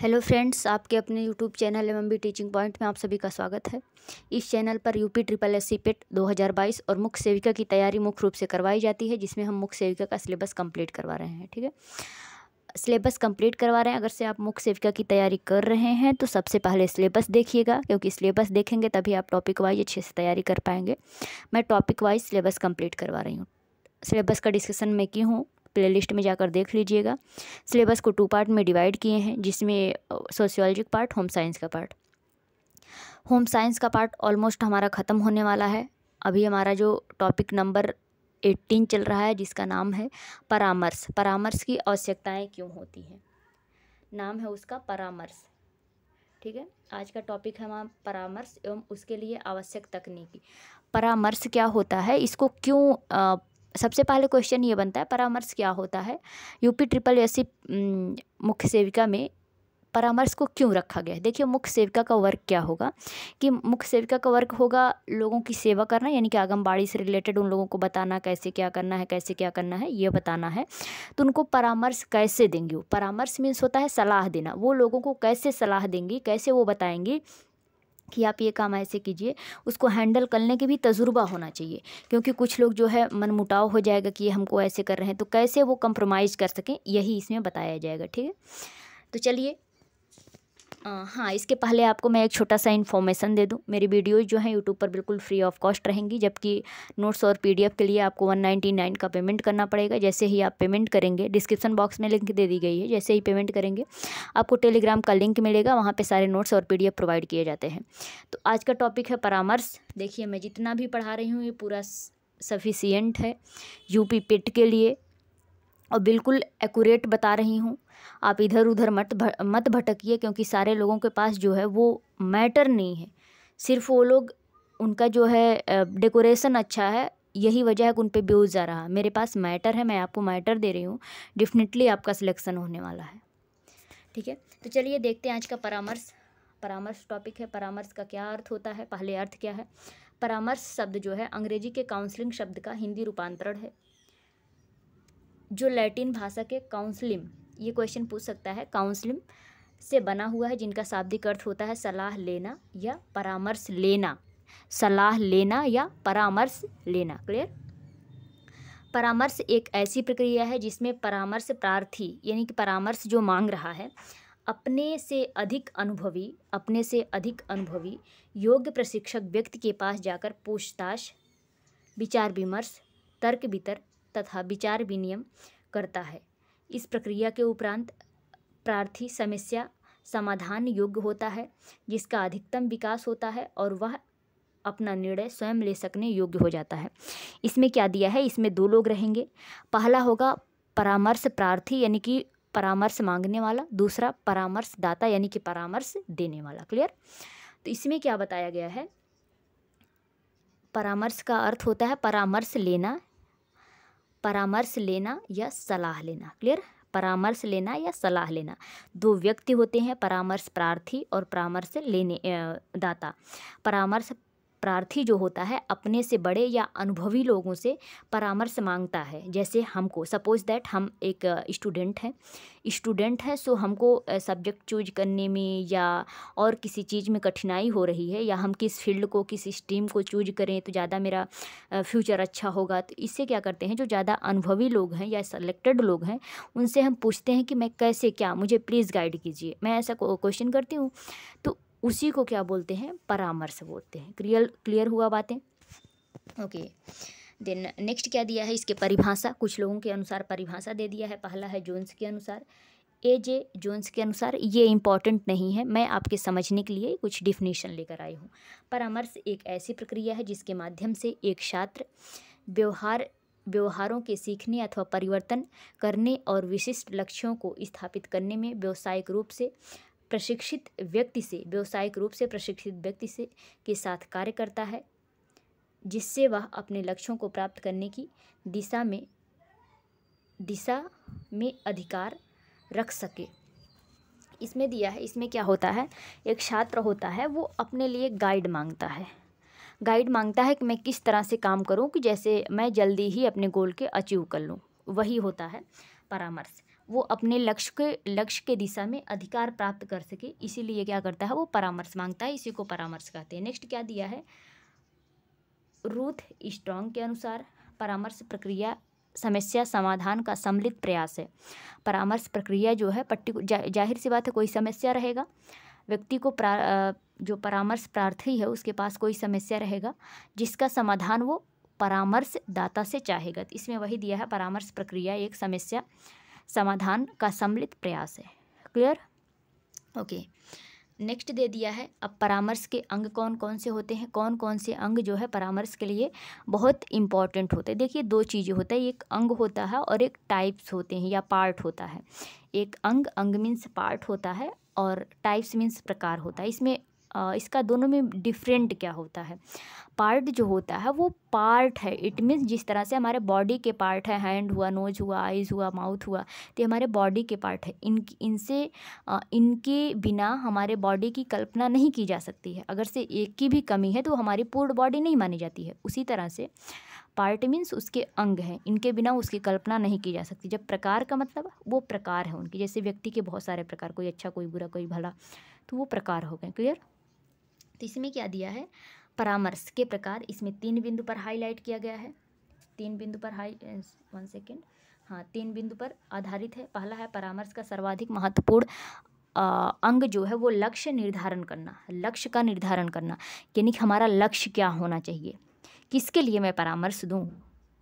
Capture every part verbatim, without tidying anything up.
Hello friends, आपके अपने YouTube channel M M B teaching point में आप सभी का स्वागत है। इस चैनल पर यूपी ट्रिपल एससी पेट दो हज़ार बाईस और मुख्य सेविका की तैयारी मुख्य रूप से करवाई जाती है, जिसमें हम मुख्य सेविका का सिलेबस कंप्लीट करवा रहे हैं। ठीक है, सिलेबस कंप्लीट करवा रहे हैं। अगर से आप मुख्य सेविका की तैयारी कर रहे हैं तो सबसे पहले सिलेबस देखिएगा, क्योंकि सिलेबस देखेंगे तभी आप टॉपिक वाइज अच्छे से तैयारी कर पाएंगे। मैं टॉपिक वाइज सिलेबस कंप्लीट करवा रही हूँ, सिलेबस का डिस्कशन मैं की हूँ, प्लेलिस्ट में जाकर देख लीजिएगा। सिलेबस को टू पार्ट में डिवाइड किए हैं, जिसमें सोशियोलॉजी का पार्ट, होम साइंस का पार्ट। होम साइंस का पार्ट ऑलमोस्ट हमारा ख़त्म होने वाला है। अभी हमारा जो टॉपिक नंबर अठारह चल रहा है, जिसका नाम है परामर्श। परामर्श की आवश्यकताएं क्यों होती हैं, नाम है उसका परामर्श। ठीक है, आज का टॉपिक है हमारा परामर्श एवं उसके लिए आवश्यक तकनीकी। परामर्श क्या होता है, इसको क्यों आ, सबसे पहले क्वेश्चन ये बनता है, परामर्श क्या होता है। यूपी ट्रिपल एससी मुख्य सेविका में परामर्श को क्यों रखा गया है। देखिए, मुख्य सेविका का वर्क क्या होगा कि मुख्य सेविका का वर्क होगा लोगों की सेवा करना, यानी कि आंगनबाड़ी से रिलेटेड उन लोगों को बताना कैसे क्या करना है, कैसे क्या करना है ये बताना है। तो उनको परामर्श कैसे देंगी, परामर्श मीन्स होता है सलाह देना। वो लोगों को कैसे सलाह देंगी, कैसे वो बताएंगी कि आप ये काम ऐसे कीजिए। उसको हैंडल करने के भी तजुर्बा होना चाहिए, क्योंकि कुछ लोग जो है मनमुटाव हो जाएगा कि ये हमको ऐसे कर रहे हैं, तो कैसे वो कंप्रोमाइज़ कर सकें, यही इसमें बताया जाएगा। ठीक है, तो चलिए, हाँ, इसके पहले आपको मैं एक छोटा सा इन्फॉर्मेशन दे दूँ। मेरी वीडियोज़ जो हैं यूट्यूब पर बिल्कुल फ्री ऑफ कॉस्ट रहेंगी, जबकि नोट्स और पीडीएफ के लिए आपको वन नाइन्टी नाइन का पेमेंट करना पड़ेगा। जैसे ही आप पेमेंट करेंगे, डिस्क्रिप्शन बॉक्स में लिंक दे दी गई है, जैसे ही पेमेंट करेंगे आपको टेलीग्राम का लिंक मिलेगा, वहाँ पर सारे नोट्स और पीडीएफ प्रोवाइड किए जाते हैं। तो आज का टॉपिक है परामर्श। देखिए, मैं जितना भी पढ़ा रही हूँ ये पूरा सफिशियंट है यूपी पेट के लिए और बिल्कुल एक्यूरेट बता रही हूँ। आप इधर उधर मत भट, मत भटकिए, क्योंकि सारे लोगों के पास जो है वो मैटर नहीं है। सिर्फ वो लोग, उनका जो है डेकोरेशन अच्छा है, यही वजह है कि उन पे व्यूज़ जा रहा है। मेरे पास मैटर है, मैं आपको मैटर दे रही हूँ, डेफिनेटली आपका सिलेक्शन होने वाला है। ठीक है, तो चलिए देखते हैं आज का परामर्श। परामर्श टॉपिक है, परामर्श का क्या अर्थ होता है, पहले अर्थ क्या है। परामर्श शब्द जो है अंग्रेजी के काउंसलिंग शब्द का हिंदी रूपांतरण है, जो लैटिन भाषा के काउंसलिंग, ये क्वेश्चन पूछ सकता है, काउंसलिंग से बना हुआ है, जिनका शाब्दिक अर्थ होता है सलाह लेना या परामर्श लेना। सलाह लेना या परामर्श लेना, क्लियर। परामर्श एक ऐसी प्रक्रिया है जिसमें परामर्श प्रार्थी, यानी कि परामर्श जो मांग रहा है, अपने से अधिक अनुभवी अपने से अधिक अनुभवी योग्य प्रशिक्षक व्यक्ति के पास जाकर पूछताछ, विचार विमर्श, तर्क वितर्क तथा विचार विनिमय करता है। इस प्रक्रिया के उपरांत प्रार्थी समस्या समाधान योग्य होता है, जिसका अधिकतम विकास होता है और वह अपना निर्णय स्वयं ले सकने योग्य हो जाता है। इसमें क्या दिया है, इसमें दो लोग रहेंगे। पहला होगा परामर्श प्रार्थी, यानी कि परामर्श मांगने वाला, दूसरा परामर्शदाता, यानी कि परामर्श देने वाला, क्लियर। तो इसमें क्या बताया गया है, परामर्श का अर्थ होता है परामर्श लेना, परामर्श लेना या सलाह लेना, क्लियर। परामर्श लेना या सलाह लेना, दो व्यक्ति होते हैं, परामर्श प्रार्थी और परामर्श लेने दाता। परामर्श प्रार्थी जो होता है अपने से बड़े या अनुभवी लोगों से परामर्श मांगता है। जैसे हमको, सपोज दैट हम एक स्टूडेंट हैं स्टूडेंट है सो हमको सब्जेक्ट चूज करने में या और किसी चीज़ में कठिनाई हो रही है, या हम किस फील्ड को, किस स्ट्रीम को चूज करें तो ज़्यादा मेरा फ्यूचर अच्छा होगा। तो इससे क्या करते हैं, जो ज़्यादा अनुभवी लोग हैं या सेलेक्टेड लोग हैं, उनसे हम पूछते हैं कि मैं कैसे, क्या, मुझे प्लीज़ गाइड कीजिए, मैं ऐसा क्वेश्चन करती हूँ। तो उसी को क्या बोलते हैं, परामर्श बोलते हैं। क्लियर क्लियर हुआ बातें, ओके। देन नेक्स्ट क्या दिया है, इसके परिभाषा, कुछ लोगों के अनुसार परिभाषा दे दिया है। पहला है जोन्स के अनुसार, ए जे जोन्स के अनुसार, ये इम्पॉर्टेंट नहीं है, मैं आपके समझने के लिए कुछ डिफिनीशन लेकर आई हूँ। परामर्श एक ऐसी प्रक्रिया है जिसके माध्यम से एक छात्र व्यवहार व्यवहारों के सीखने अथवा परिवर्तन करने और विशिष्ट लक्ष्यों को स्थापित करने में व्यावसायिक रूप से प्रशिक्षित व्यक्ति से व्यावसायिक रूप से प्रशिक्षित व्यक्ति से के साथ कार्य करता है, जिससे वह अपने लक्ष्यों को प्राप्त करने की दिशा में दिशा में अधिकार रख सके। इसमें दिया है, इसमें क्या होता है, एक छात्र होता है वो अपने लिए गाइड मांगता है गाइड मांगता है कि मैं किस तरह से काम करूं कि जैसे मैं जल्दी ही अपने गोल के अचीव कर लूं, वही होता है परामर्श। वो अपने लक्ष्य के लक्ष्य के दिशा में अधिकार प्राप्त कर सके, इसीलिए क्या करता है वो परामर्श मांगता है, इसी को परामर्श कहते हैं। नेक्स्ट क्या दिया है, रूथ स्ट्रॉन्ग के अनुसार परामर्श प्रक्रिया समस्या समाधान का सम्मिलित प्रयास है। परामर्श प्रक्रिया जो है पर्टिकुलर जा, जाहिर सी बात है कोई समस्या रहेगा व्यक्ति को प्रा, जो परामर्श प्रार्थी है उसके पास कोई समस्या रहेगा जिसका समाधान वो परामर्शदाता से चाहेगा। तो इसमें वही दिया है परामर्श प्रक्रिया एक समस्या समाधान का सम्मिलित प्रयास है। Clear, okay. नेक्स्ट दे दिया है अब परामर्श के अंग कौन कौन से होते हैं, कौन कौन से अंग जो है परामर्श के लिए बहुत इम्पॉर्टेंट होते हैं। देखिए दो चीज़ें होता है, एक अंग होता है और एक टाइप्स होते हैं या पार्ट होता है। एक अंग अंग मीन्स पार्ट होता है और टाइप्स मीन्स प्रकार होता है। इसमें इसका दोनों में डिफरेंट क्या होता है, पार्ट जो होता है वो पार्ट है, इट मीन्स जिस तरह से हमारे बॉडी के पार्ट है, हैंड हुआ, नोज हुआ, आइज़ हुआ, माउथ हुआ, तो हमारे बॉडी के पार्ट है। इन इनसे इनके बिना हमारे बॉडी की कल्पना नहीं की जा सकती है, अगर से एक की भी कमी है तो हमारी पूर्ण बॉडी नहीं मानी जाती है। उसी तरह से पार्ट मीन्स उसके अंग हैं, इनके बिना उसकी कल्पना नहीं की जा सकती। जब प्रकार का मतलब वो प्रकार है उनके, जैसे व्यक्ति के बहुत सारे प्रकार, कोई अच्छा, कोई बुरा, कोई भला, तो वो प्रकार हो गए। क्लियर, तो इसमें क्या दिया है परामर्श के प्रकार, इसमें तीन बिंदु पर हाईलाइट किया गया है। तीन बिंदु पर हाई वन सेकेंड हाँ तीन बिंदु पर आधारित है। पहला है परामर्श का सर्वाधिक महत्वपूर्ण अंग जो है वो लक्ष्य निर्धारण करना, लक्ष्य का निर्धारण करना, यानी कि हमारा लक्ष्य क्या होना चाहिए, किसके लिए मैं परामर्श दूँ,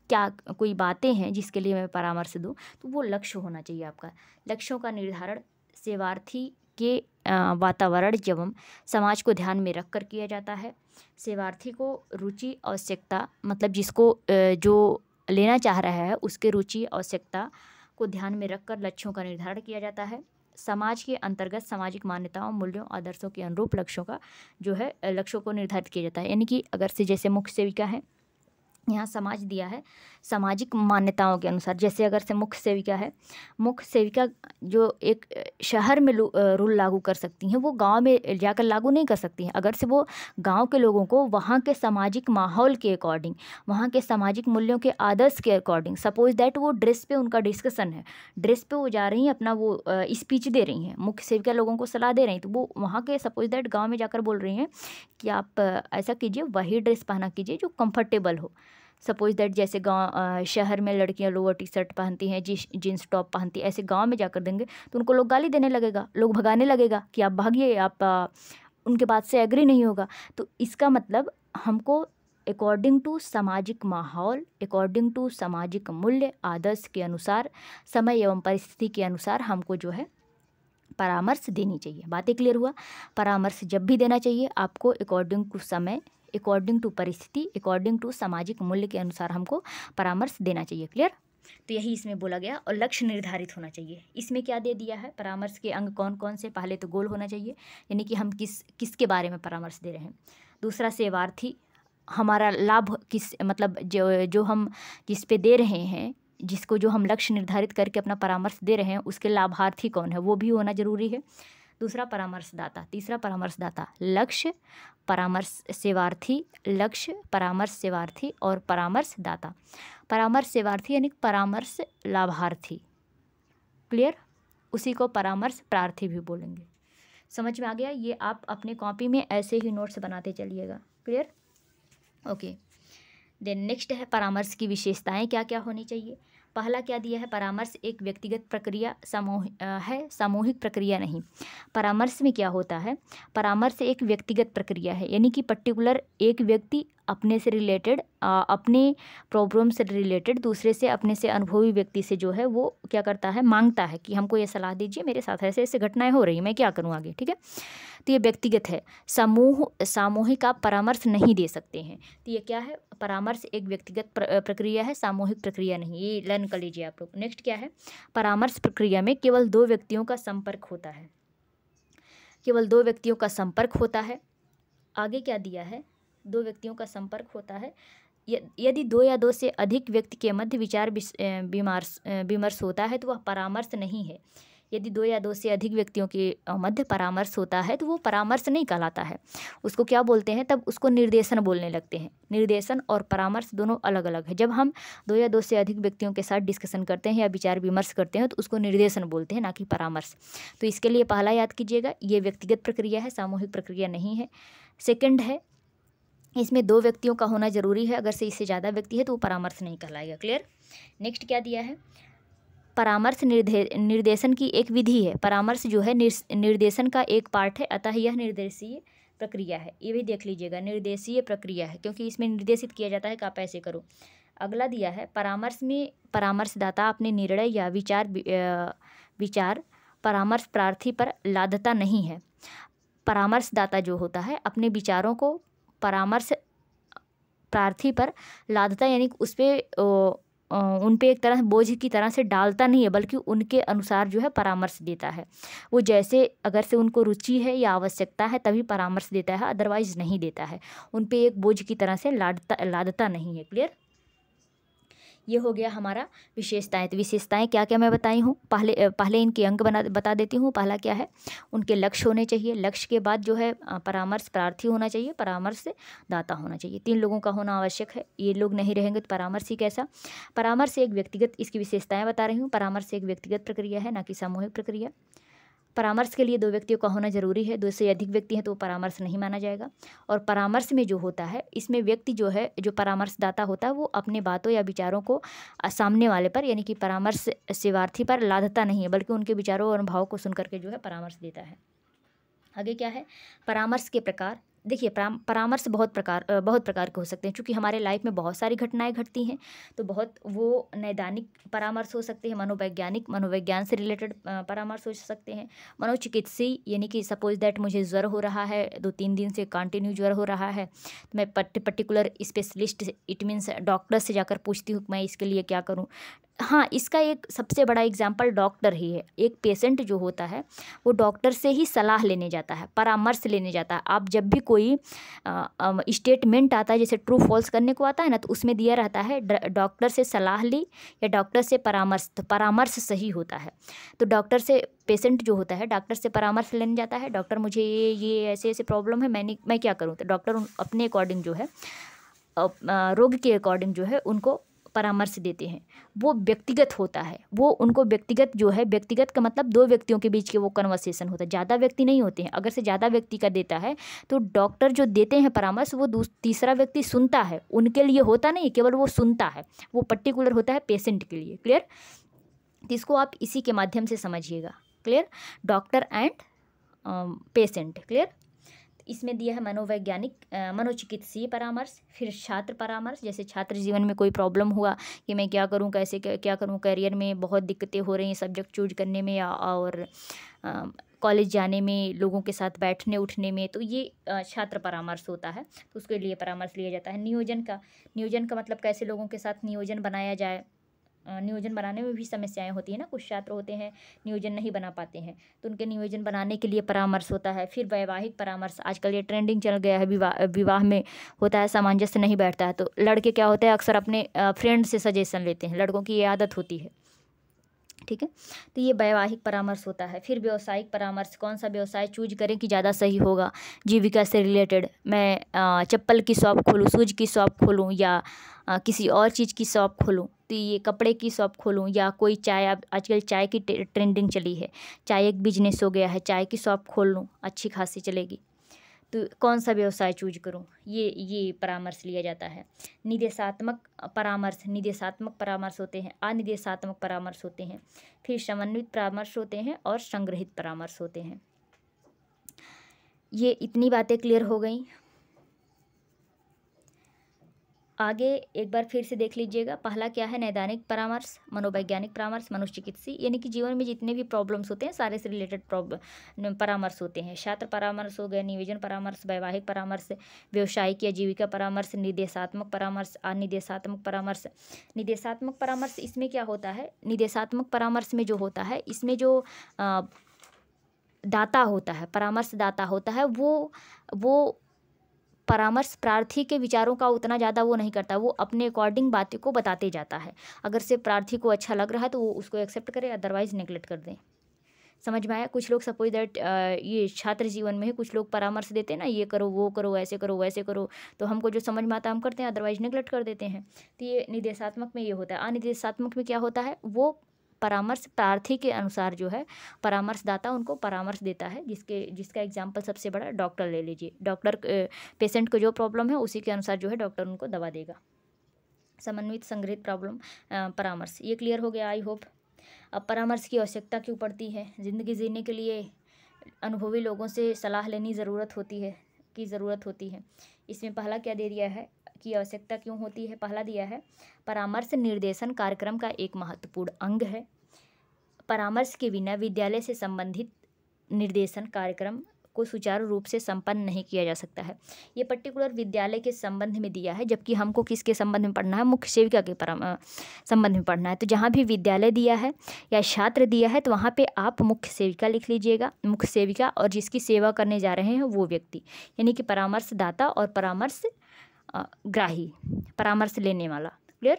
क्या कोई बातें हैं जिसके लिए मैं परामर्श दूँ, तो वो लक्ष्य होना चाहिए आपका। लक्ष्यों का निर्धारण सेवार्थी के वातावरण एवं समाज को ध्यान में रखकर किया जाता है। सेवार्थी को रुचि आवश्यकता, मतलब जिसको जो लेना चाह रहा है उसके रुचि आवश्यकता को ध्यान में रखकर लक्ष्यों का निर्धारण किया जाता है। समाज के अंतर्गत सामाजिक मान्यताओं, मूल्यों, आदर्शों के अनुरूप लक्ष्यों का जो है लक्ष्यों को निर्धारित किया जाता है। यानी कि अगर से जैसे मुख्य सेविका है, यहाँ समाज दिया है सामाजिक मान्यताओं के अनुसार, जैसे अगर से मुख्य सेविका है, मुख्य सेविका जो एक शहर में रूल लागू कर सकती हैं वो गांव में जाकर लागू नहीं कर सकती हैं। अगर से वो गांव के लोगों को वहाँ के सामाजिक माहौल के अकॉर्डिंग, वहाँ के सामाजिक मूल्यों के आदर्श के अकॉर्डिंग, सपोज दैट वो ड्रेस पे उनका डिस्कशन है, ड्रेस पे वो जा रही हैं, अपना वो स्पीच दे रही हैं, मुख्य सेविका लोगों को सलाह दे रही हैं, तो वो वहाँ के सपोज दैट गाँव में जाकर बोल रही हैं कि आप ऐसा कीजिए, वही ड्रेस पहना कीजिए जो कम्फर्टेबल हो। सपोज दैट जैसे गांव शहर में लड़कियां लोअर टी शर्ट पहनती हैं, जींस जींस टॉप पहनती है, ऐसे गांव में जाकर देंगे तो उनको लोग गाली देने लगेगा, लोग भगाने लगेगा कि आप भागिए, आप आ, उनके बात से एग्री नहीं होगा। तो इसका मतलब हमको अकॉर्डिंग टू सामाजिक माहौल, अकॉर्डिंग टू सामाजिक मूल्य आदर्श के अनुसार, समय एवं परिस्थिति के अनुसार हमको जो है परामर्श देनी चाहिए। बातें क्लियर हुआ, परामर्श जब भी देना चाहिए आपको अकॉर्डिंग टू समय, अकॉर्डिंग टू परिस्थिति, अकॉर्डिंग टू सामाजिक मूल्य के अनुसार हमको परामर्श देना चाहिए। क्लियर, तो यही इसमें बोला गया। और लक्ष्य निर्धारित होना चाहिए, इसमें क्या दे दिया है परामर्श के अंग कौन कौन से, पहले तो गोल होना चाहिए, यानी कि हम किस किसके बारे में परामर्श दे रहे हैं। दूसरा सेवार्थी, हमारा लाभ किस, मतलब जो जो हम जिस पे दे रहे हैं, जिसको जो हम लक्ष्य निर्धारित करके अपना परामर्श दे रहे हैं उसके लाभार्थी कौन है वो भी होना जरूरी है। दूसरा परामर्शदाता, तीसरा परामर्शदाता, लक्ष्य, परामर्श सेवार्थी, लक्ष्य, परामर्श सेवार्थी और परामर्शदाता, परामर्श सेवार्थी यानी परामर्श लाभार्थी। क्लियर, उसी को परामर्श प्रार्थी भी बोलेंगे। समझ में आ गया, ये आप अपने कॉपी में ऐसे ही नोट्स बनाते चलिएगा। Clear, okay. देन नेक्स्ट है परामर्श की विशेषताएं क्या क्या होनी चाहिए। पहला क्या दिया है, परामर्श एक व्यक्तिगत प्रक्रिया समूह है, सामूहिक प्रक्रिया नहीं। परामर्श में क्या होता है, परामर्श एक व्यक्तिगत प्रक्रिया है, यानी कि पर्टिकुलर एक व्यक्ति अपने से रिलेटेड, अपने प्रॉब्लम से रिलेटेड दूसरे से, अपने से अनुभवी व्यक्ति से जो है वो क्या करता है, मांगता है कि हमको ये सलाह दीजिए, मेरे साथ ऐसे ऐसे घटनाएँ हो रही है, मैं क्या करूँ आगे, ठीक है। तो ये व्यक्तिगत है, समूह सामूहिक आप परामर्श नहीं दे सकते हैं। तो ये क्या है, परामर्श एक व्यक्तिगत प्रक्रिया है, सामूहिक प्रक्रिया नहीं, ये लर्न कर लीजिए आप लोग। नेक्स्ट क्या है, परामर्श प्रक्रिया में केवल दो व्यक्तियों का संपर्क होता है, केवल दो व्यक्तियों का संपर्क होता है। आगे क्या दिया है, दो व्यक्तियों का संपर्क होता है। यदि दो या दो से अधिक व्यक्ति के मध्य विचार विमर्श होता है तो वह परामर्श नहीं है। यदि दो या दो से अधिक व्यक्तियों के मध्य परामर्श होता है तो वो परामर्श नहीं कहलाता है, उसको क्या बोलते हैं, तब उसको निर्देशन बोलने लगते हैं। निर्देशन और परामर्श दोनों अलग अलग है। जब हम दो या दो से अधिक व्यक्तियों के साथ डिस्कशन करते हैं या विचार विमर्श करते हैं तो उसको निर्देशन बोलते हैं, ना कि परामर्श। तो इसके लिए पहला याद कीजिएगा, ये व्यक्तिगत प्रक्रिया है, सामूहिक प्रक्रिया नहीं है। सेकेंड है, इसमें दो व्यक्तियों का होना जरूरी है, अगर से इससे ज़्यादा व्यक्ति है तो वो परामर्श नहीं कहलाएगा। क्लियर। नेक्स्ट क्या दिया है, परामर्श निर्दे निर्देशन की एक विधि है। परामर्श जो है निर्देशन का एक पार्ट है, अतः यह निर्देशीय प्रक्रिया है। ये भी देख लीजिएगा, निर्देशीय प्रक्रिया है, क्योंकि इसमें निर्देशित किया जाता है कि आप ऐसे करो। अगला दिया है, परामर्श में परामर्शदाता अपने निर्णय या विचार विचार परामर्श प्रार्थी पर लादता नहीं है। परामर्शदाता जो होता है अपने विचारों को परामर्श प्रार्थी पर लादता, यानी उस पर उन पे एक तरह बोझ की तरह से डालता नहीं है, बल्कि उनके अनुसार जो है परामर्श देता है। वो जैसे अगर से उनको रुचि है या आवश्यकता है तभी परामर्श देता है, अदरवाइज नहीं देता है, उन पे एक बोझ की तरह से लादता लादता नहीं है। क्लियर। ये हो गया हमारा विशेषताएं। तो विशेषताएं क्या क्या मैं बताई हूँ, पहले पहले इनके अंग बना बता देती हूँ। पहला क्या है, उनके लक्ष्य होने चाहिए। लक्ष्य के बाद जो है परामर्श प्रार्थी होना चाहिए, परामर्श दाता होना चाहिए, तीन लोगों का होना आवश्यक है। ये लोग नहीं रहेंगे तो परामर्श ही कैसा। परामर्श एक व्यक्तिगत, इसकी विशेषताएँ बता रही हूँ। परामर्श एक व्यक्तिगत प्रक्रिया है, ना कि सामूहिक प्रक्रिया। परामर्श के लिए दो व्यक्तियों का होना जरूरी है, दो से अधिक व्यक्ति हैं तो परामर्श नहीं माना जाएगा। और परामर्श में जो होता है, इसमें व्यक्ति जो है, जो परामर्शदाता होता है, वो अपने बातों या विचारों को सामने वाले पर, यानी कि परामर्श सेवार्थी पर लादता नहीं है, बल्कि उनके विचारों और भाव को सुन करके जो है परामर्श देता है। आगे क्या है, परामर्श के प्रकार। देखिए, परामर्श बहुत प्रकार बहुत प्रकार के हो सकते हैं, क्योंकि हमारे लाइफ में बहुत सारी घटनाएं घटती हैं, तो बहुत वो नैदानिक परामर्श हो सकते हैं, मनोवैज्ञानिक मनोविज्ञान से रिलेटेड परामर्श हो सकते हैं, मनोचिकित्सीय, यानी कि सपोज दैट मुझे ज्वर हो रहा है, दो तीन दिन से कंटिन्यू ज्वर हो रहा है, तो मैं particular specialist, it means doctor से जाकर पूछती हूँ कि मैं इसके लिए क्या करूँ। हाँ, इसका एक सबसे बड़ा एग्जाम्पल डॉक्टर ही है। एक पेशेंट जो होता है वो डॉक्टर से ही सलाह लेने जाता है, परामर्श लेने जाता है। आप जब भी कोई स्टेटमेंट आता है, जैसे ट्रू फॉल्स करने को आता है ना, तो उसमें दिया रहता है डॉक्टर से सलाह ली या डॉक्टर से परामर्श, तो परामर्श सही होता है। तो डॉक्टर से पेशेंट जो होता है डॉक्टर से परामर्श लेने जाता है, डॉक्टर मुझे ये ये ऐसे ऐसे प्रॉब्लम है, मैंने मैं क्या करूँ। तो डॉक्टर अपने अकॉर्डिंग जो है, रोग के अकॉर्डिंग जो है, उनको परामर्श देते हैं। वो व्यक्तिगत होता है, वो उनको व्यक्तिगत जो है, व्यक्तिगत का मतलब दो व्यक्तियों के बीच के वो कन्वर्सेशन होता है, ज़्यादा व्यक्ति नहीं होते हैं। अगर से ज़्यादा व्यक्ति का देता है तो डॉक्टर जो देते हैं परामर्श, वो तीसरा व्यक्ति सुनता है, उनके लिए होता नहीं, केवल वो सुनता है, वो पर्टिकुलर होता है पेशेंट के लिए। क्लियर। तो इसको आप इसी के माध्यम से समझिएगा। Clear, doctor and patient. Clear. इसमें दिया है मनोवैज्ञानिक मनोचिकित्सीय परामर्श, फिर छात्र परामर्श, जैसे छात्र जीवन में कोई प्रॉब्लम हुआ कि मैं क्या करूं, कैसे क्या करूं, करियर में बहुत दिक्कतें हो रही हैं, सब्जेक्ट चूज करने में या और कॉलेज जाने में, लोगों के साथ बैठने उठने में, तो ये छात्र परामर्श होता है, तो उसके लिए परामर्श लिया जाता है। नियोजन का नियोजन का मतलब कैसे लोगों के साथ नियोजन बनाया जाए। नियोजन बनाने में भी समस्याएं होती है ना, कुछ छात्र होते हैं नियोजन नहीं बना पाते हैं, तो उनके नियोजन बनाने के लिए परामर्श होता है। फिर वैवाहिक परामर्श, आजकल ये ट्रेंडिंग चल गया है, विवाह विवाह में होता है, सामंजस्य नहीं बैठता है तो लड़के क्या होता है, अक्सर अपने फ्रेंड से सजेशन लेते हैं, लड़कों की ये आदत होती है। ठीक है, तो ये वैवाहिक परामर्श होता है। फिर व्यावसायिक परामर्श, कौन सा व्यवसाय चूज करें कि ज़्यादा सही होगा, जीविका से रिलेटेड, मैं चप्पल की शॉप खोलूँ, शूज की शॉप खोलूँ, या किसी और चीज़ की शॉप खोलूँ, तो ये कपड़े की शॉप खोलूँ, या कोई चाय, आजकल चाय की ट्रेंडिंग चली है, चाय एक बिजनेस हो गया है, चाय की शॉप खोल लूँ, अच्छी खासी चलेगी, तो कौन सा व्यवसाय चूज करूँ, ये ये परामर्श लिया जाता है। निदेशात्मक परामर्श, निदेशात्मक परामर्श होते हैं, अनिदेशात्मक परामर्श होते हैं, फिर समन्वित परामर्श होते हैं और संग्रहित परामर्श होते हैं। ये इतनी बातें क्लियर हो गई। आगे एक बार फिर से देख लीजिएगा, पहला क्या है, नैदानिक परामर्श, मनोवैज्ञानिक परामर्श, मनोचिकित्सीय, यानी कि जीवन में जितने भी प्रॉब्लम्स होते हैं सारे से रिलेटेड प्रॉब्लम परामर्श होते हैं। छात्र परामर्श हो गया, नियोजन परामर्श, वैवाहिक परामर्श, व्यवसायिक या जीविका परामर्श, निर्देशात्मक परामर्श, अनिदेशात्मक परामर्श। निर्देशात्मक परामर्श, इसमें क्या होता है, निर्देशात्मक परामर्श में जो होता है, इसमें जो दाता होता है, परामर्शदाता होता है, वो वो परामर्श प्रार्थी के विचारों का उतना ज़्यादा वो नहीं करता, वो अपने अकॉर्डिंग बातों को बताते जाता है। अगर से प्रार्थी को अच्छा लग रहा है तो वो उसको एक्सेप्ट करे, अदरवाइज नेगलेक्ट कर दें। समझ में आया। कुछ लोग सपोज दैट ये छात्र जीवन में ही कुछ लोग परामर्श देते हैं ना, ये करो वो करो ऐसे करो वैसे करो, तो हमको जो समझ में आता हम करते हैं, अदरवाइज निगलेक्ट कर देते हैं। तो ये निर्देशात्मक में ये होता है। अनिर्देशात्मक में क्या होता है, वो परामर्श प्रार्थी के अनुसार जो है परामर्शदाता उनको परामर्श देता है, जिसके जिसका एग्जाम्पल सबसे बड़ा डॉक्टर ले लीजिए। डॉक्टर पेशेंट को जो प्रॉब्लम है उसी के अनुसार जो है डॉक्टर उनको दवा देगा। समन्वित संग्रहित प्रॉब्लम परामर्श, ये क्लियर हो गया आई होप। अब परामर्श की आवश्यकता क्यों पड़ती है, ज़िंदगी जीने के लिए अनुभवी लोगों से सलाह लेनी ज़रूरत होती है की ज़रूरत होती है। इसमें पहला क्या दे दिया है की आवश्यकता क्यों होती है, पहला दिया है परामर्श निर्देशन कार्यक्रम का एक महत्वपूर्ण अंग है। परामर्श के बिना विद्यालय से संबंधित निर्देशन कार्यक्रम को सुचारू रूप से संपन्न नहीं किया जा सकता है। ये पर्टिकुलर विद्यालय के संबंध में दिया है, जबकि हमको किसके संबंध में पढ़ना है, मुख्य सेविका के संबंध में पढ़ना है। तो जहाँ भी विद्यालय दिया है या छात्र दिया है तो वहाँ पे आप मुख्य सेविका लिख लीजिएगा, मुख्य सेविका, और जिसकी सेवा करने जा रहे हैं वो व्यक्ति, यानी कि परामर्शदाता और परामर्श ग्राही, परामर्श लेने वाला। क्लियर,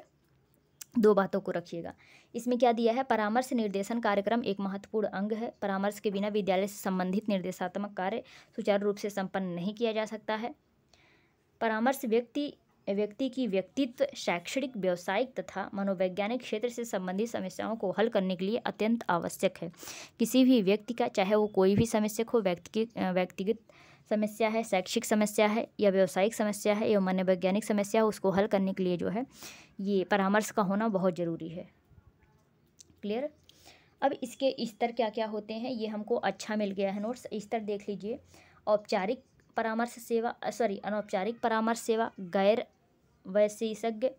दो बातों को रखिएगा। इसमें क्या दिया है, परामर्श निर्देशन कार्यक्रम एक महत्वपूर्ण अंग है। परामर्श के बिना विद्यालय से संबंधित निर्देशात्मक कार्य सुचारू रूप से संपन्न नहीं किया जा सकता है। परामर्श व्यक्ति व्यक्ति की व्यक्तित्व, शैक्षणिक, व्यावसायिक तथा मनोवैज्ञानिक क्षेत्र से संबंधित समस्याओं को हल करने के लिए अत्यंत आवश्यक है। किसी भी व्यक्ति का, चाहे वो कोई भी समस्या हो, व्यक्ति व्यक्तिगत समस्या है, शैक्षिक समस्या है या व्यावसायिक समस्या है या मनोवैज्ञानिक समस्या है, उसको हल करने के लिए जो है ये परामर्श का होना बहुत ज़रूरी है। क्लियर। अब इसके स्तर क्या क्या होते हैं, ये हमको अच्छा मिल गया है नोट्स। स्तर देख लीजिए, औपचारिक परामर्श सेवा, सॉरी अनौपचारिक परामर्श सेवा, गैर विशेषज्ञ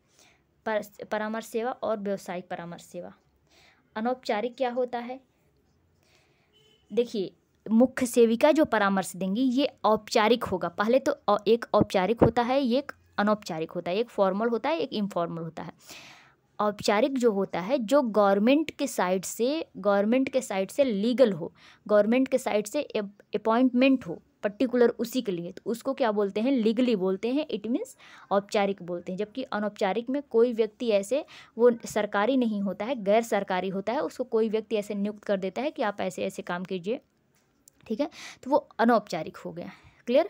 परामर्श सेवा और व्यावसायिक परामर्श सेवा। अनौपचारिक क्या होता है, देखिए मुख्य सेविका जो परामर्श देंगी ये औपचारिक होगा। पहले तो एक औपचारिक होता है, ये एक अनौपचारिक होता है, एक फॉर्मल होता है, एक इनफॉर्मल होता है। औपचारिक जो होता है जो गवर्नमेंट के साइड से गवर्नमेंट के साइड से लीगल हो, गवर्नमेंट के साइड से अपॉइंटमेंट हो पर्टिकुलर उसी के लिए, तो उसको क्या बोलते हैं, लीगली बोलते हैं, इट मीन्स औपचारिक बोलते हैं। जबकि अनौपचारिक में कोई व्यक्ति ऐसे, वो सरकारी नहीं होता है, गैर सरकारी होता है, उसको कोई व्यक्ति ऐसे नियुक्त कर देता है कि आप ऐसे ऐसे काम कीजिए, ठीक है, तो वो अनौपचारिक हो गया। क्लियर।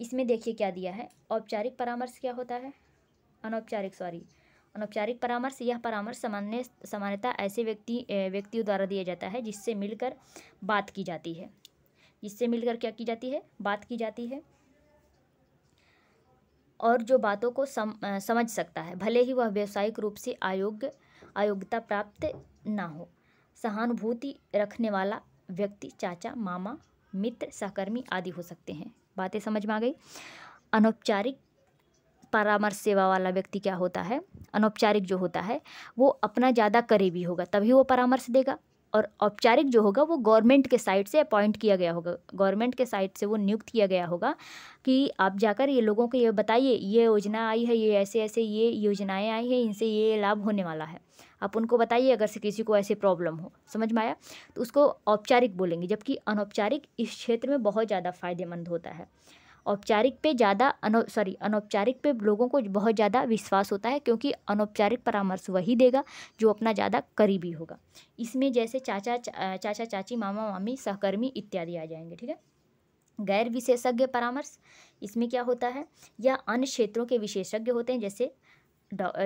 इसमें देखिए क्या दिया है, औपचारिक परामर्श क्या होता है, अनौपचारिक सॉरी अनौपचारिक परामर्श। यह परामर्श सामान्य सामान्यतः ऐसे व्यक्ति व्यक्तियों द्वारा दिया जाता है जिससे मिलकर बात की जाती है, जिससे मिलकर क्या की जाती है, बात की जाती है, और जो बातों को सम, समझ सकता है, भले ही वह व्यावसायिक रूप से आयोग आयोग्यता प्राप्त ना हो। सहानुभूति रखने वाला व्यक्ति चाचा, मामा, मित्र, सहकर्मी आदि हो सकते हैं। बातें समझ में आ गई। अनौपचारिक परामर्श सेवा वाला व्यक्ति क्या होता है, अनौपचारिक जो होता है वो अपना ज़्यादा करीबी होगा तभी वो परामर्श देगा, और औपचारिक जो होगा वो गवर्नमेंट के साइड से अपॉइंट किया गया होगा, गवर्नमेंट के साइड से वो नियुक्त किया गया होगा कि आप जाकर ये लोगों को ये बताइए ये योजना आई है, ये ऐसे ऐसे ये योजनाएं आई हैं, इनसे ये लाभ होने वाला है, आप उनको बताइए अगर से किसी को ऐसे प्रॉब्लम हो। समझ में आया, तो उसको औपचारिक बोलेंगे। जबकि अनौपचारिक इस क्षेत्र में बहुत ज़्यादा फ़ायदेमंद होता है। औपचारिक पे ज़्यादा अनौ सॉरी अनौपचारिक पे लोगों को बहुत ज़्यादा विश्वास होता है, क्योंकि अनौपचारिक परामर्श वही देगा जो अपना ज़्यादा करीबी होगा। इसमें जैसे चाचा चा, चाचा चाची, मामा मामी, सहकर्मी इत्यादि आ जाएंगे, ठीक है। गैर विशेषज्ञ परामर्श, इसमें क्या होता है, या अन्य क्षेत्रों के विशेषज्ञ होते हैं, जैसे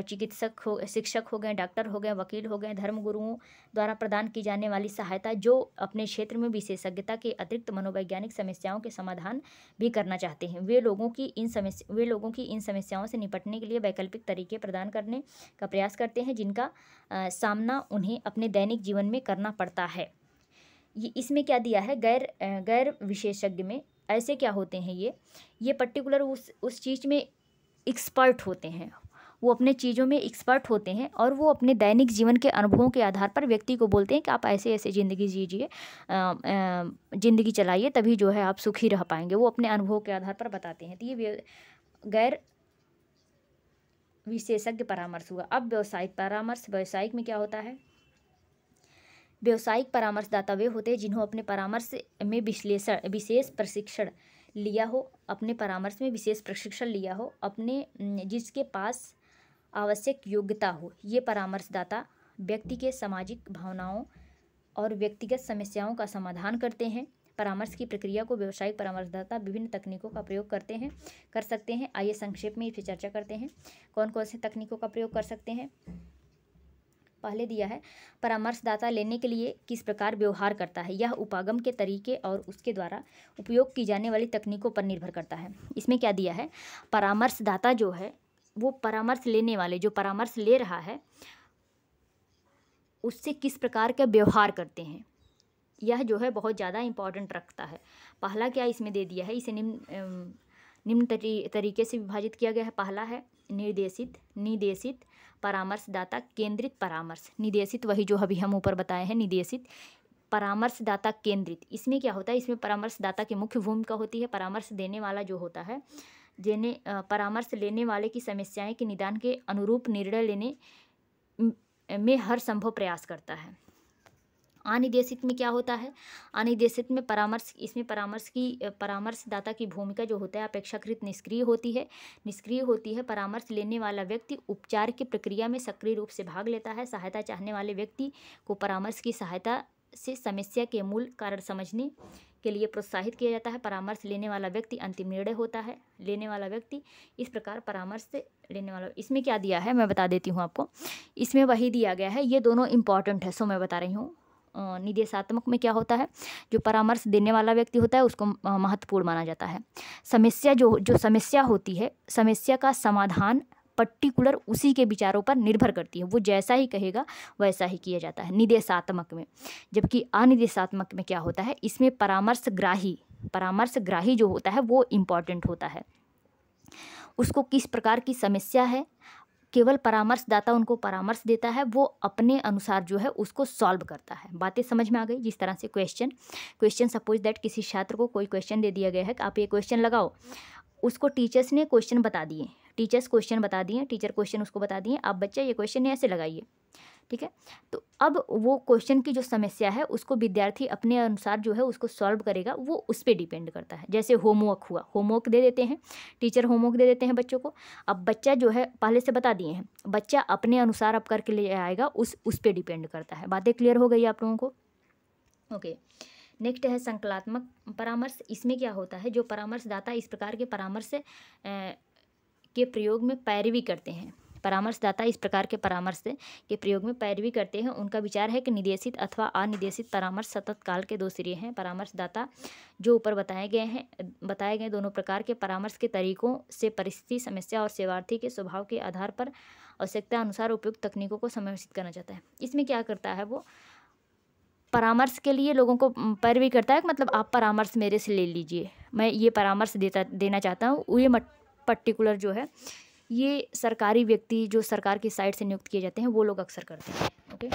चिकित्सक हो, शिक्षक हो गए, डॉक्टर हो गए, वकील हो गए, धर्मगुरुओं द्वारा प्रदान की जाने वाली सहायता, जो अपने क्षेत्र में विशेषज्ञता के अतिरिक्त मनोवैज्ञानिक समस्याओं के समाधान भी करना चाहते हैं। वे लोगों की इन समस्या वे लोगों की इन समस्याओं से निपटने के लिए वैकल्पिक तरीके प्रदान करने का प्रयास करते हैं, जिनका आ, सामना उन्हें अपने दैनिक जीवन में करना पड़ता है। ये इसमें क्या दिया है, गैर गैर विशेषज्ञ में ऐसे क्या होते हैं, ये ये पर्टिकुलर उस उस चीज़ में एक्सपर्ट होते हैं, वो अपने चीज़ों में एक्सपर्ट होते हैं, और वो अपने दैनिक जीवन के अनुभवों के आधार पर व्यक्ति को बोलते हैं कि आप ऐसे ऐसे ज़िंदगी जीजिए, ज़िंदगी चलाइए, तभी जो है आप सुखी रह पाएंगे। वो अपने अनुभवों के आधार पर बताते हैं। तो ये गैर विशेषज्ञ परामर्श हुआ। अब व्यावसायिक परामर्श, व्यावसायिक में क्या होता है, व्यावसायिक परामर्शदाता वे होते हैं जिन्होंने अपने परामर्श में विश्लेषण विशेष प्रशिक्षण लिया हो अपने परामर्श में विशेष प्रशिक्षण लिया हो अपने जिसके पास आवश्यक योग्यता हो। ये परामर्शदाता व्यक्ति के सामाजिक भावनाओं और व्यक्तिगत समस्याओं का समाधान करते हैं। परामर्श की प्रक्रिया को व्यावसायिक परामर्शदाता विभिन्न तकनीकों का प्रयोग करते हैं कर सकते हैं। आइए संक्षेप में इस पर चर्चा करते हैं, कौन कौन से तकनीकों का प्रयोग कर सकते हैं। पहले दिया है परामर्शदाता लेने के लिए किस प्रकार व्यवहार करता है, यह उपागम के तरीके और उसके द्वारा उपयोग की जाने वाली तकनीकों पर निर्भर करता है। इसमें क्या दिया है, परामर्शदाता जो है वो परामर्श लेने वाले जो परामर्श ले रहा है उससे किस प्रकार का व्यवहार करते हैं, यह जो है बहुत ज़्यादा इम्पॉर्टेंट रखता है। पहला क्या इसमें दे दिया है, इसे निम्न निम्न तरी, तरीके से विभाजित किया गया है। पहला है निर्देशित, निदेशित, परामर्शदाता, केंद्रित परामर्श। निदेशित वही जो अभी हम ऊपर बताए हैं, निदेशित परामर्शदाता केंद्रित। इसमें क्या होता है, इसमें परामर्शदाता की मुख्य भूमिका होती है। परामर्श देने वाला जो होता है जिन्हें परामर्श लेने वाले की समस्याएं के निदान के अनुरूप निर्णय लेने में हर संभव प्रयास करता है। अनिर्देशित में क्या होता है, अनिर्देशित में परामर्श इसमें परामर्श की परामर्शदाता की भूमिका जो होता है अपेक्षाकृत निष्क्रिय होती है निष्क्रिय होती है। परामर्श लेने वाला व्यक्ति उपचार की प्रक्रिया में सक्रिय रूप से भाग लेता है। सहायता चाहने वाले व्यक्ति को परामर्श की सहायता से समस्या के मूल कारण समझने के लिए प्रोत्साहित किया जाता है। परामर्श लेने वाला व्यक्ति अंतिम निर्णय होता है लेने वाला व्यक्ति इस प्रकार परामर्श से लेने वाला। इसमें क्या दिया है मैं बता देती हूँ आपको, इसमें वही दिया गया है, ये दोनों इंपॉर्टेंट है सो मैं बता रही हूँ। निदेशात्मक में क्या होता है, जो परामर्श देने वाला व्यक्ति होता है उसको महत्वपूर्ण माना जाता है। समस्या जो जो समस्या होती है समस्या का समाधान पर्टिकुलर उसी के विचारों पर निर्भर करती है, वो जैसा ही कहेगा वैसा ही किया जाता है निदेशात्मक में। जबकि अनिदेशात्मक में क्या होता है, इसमें परामर्शग्राही परामर्शग्राही जो होता है वो इम्पॉर्टेंट होता है। उसको किस प्रकार की समस्या है, केवल परामर्शदाता उनको परामर्श देता है, वो अपने अनुसार जो है उसको सॉल्व करता है। बातें समझ में आ गई जिस तरह से क्वेश्चन क्वेश्चन सपोज दैट किसी छात्र को कोई क्वेश्चन दे दिया गया है कि आप ये क्वेश्चन लगाओ, उसको टीचर्स ने क्वेश्चन बता दिए टीचर्स क्वेश्चन बता दिए टीचर क्वेश्चन उसको बता दिए आप बच्चा ये क्वेश्चन ऐसे लगाइए, ठीक है। तो अब वो क्वेश्चन की जो समस्या है उसको विद्यार्थी अपने अनुसार जो है उसको सॉल्व करेगा, वो उस पर डिपेंड करता है। जैसे होमवर्क हुआ, होमवर्क दे देते हैं टीचर होमवर्क दे देते हैं बच्चों को, अब बच्चा जो है पहले से बता दिए हैं बच्चा अपने अनुसार अब करके ले आएगा, उस उस पर डिपेंड करता है। बातें क्लियर हो गई आप लोगों को, ओके। नेक्स्ट है संकलात्मक परामर्श। इसमें क्या होता है, जो परामर्शदाता इस प्रकार के परामर्श के प्रयोग में पैरवी करते हैं परामर्शदाता इस प्रकार के परामर्श के प्रयोग में पैरवी करते हैं। उनका विचार है कि निदेशित अथवा अनिर्देशित परामर्श सतत काल के दो सिरे हैं। परामर्शदाता जो ऊपर बताए गए हैं बताए गए दोनों प्रकार के परामर्श के तरीकों से परिस्थिति समस्या और सेवार्थी के स्वभाव के आधार पर आवश्यकता अनुसार उपयुक्त तकनीकों को समर्पित करना चाहता है। इसमें क्या करता है, वो परामर्श के लिए लोगों को पैरवी करता है, मतलब आप परामर्श मेरे से ले लीजिए, मैं ये परामर्श देता देना चाहता हूँ। ये पर्टिकुलर जो है ये सरकारी व्यक्ति जो सरकार की साइड से नियुक्त किए जाते हैं वो लोग अक्सर करते हैं, ओके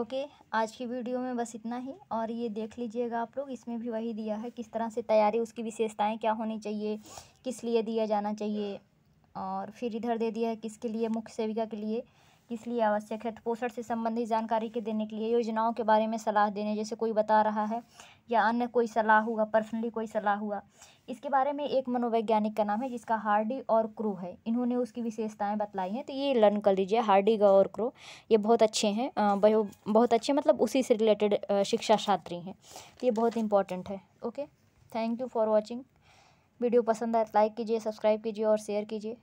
ओके। आज की वीडियो में बस इतना ही, और ये देख लीजिएगा आप लोग, इसमें भी वही दिया है किस तरह से तैयारी, उसकी विशेषताएं क्या होनी चाहिए, किस लिए दिया जाना चाहिए, और फिर इधर दे दिया है किसके लिए, मुख्य सेविका के लिए किस लिए आवश्यक है, तो पोषण से संबंधित जानकारी के देने के लिए, योजनाओं के बारे में सलाह देने, जैसे कोई बता रहा है या अन्य कोई सलाह हुआ, पर्सनली कोई सलाह हुआ। इसके बारे में एक मनोवैज्ञानिक का नाम है जिसका हार्डी और क्रू है, इन्होंने उसकी विशेषताएं बतलाई हैं, तो ये लर्न कर लीजिए। हार्डी और क्रू ये बहुत अच्छे हैं, बहुत अच्छे मतलब उसी से रिलेटेड शिक्षा छात्री हैं, तो ये बहुत इंपॉर्टेंट है, okay. Thank you for watching. Video पसंद आए लाइक कीजिए, सब्सक्राइब कीजिए और शेयर कीजिए।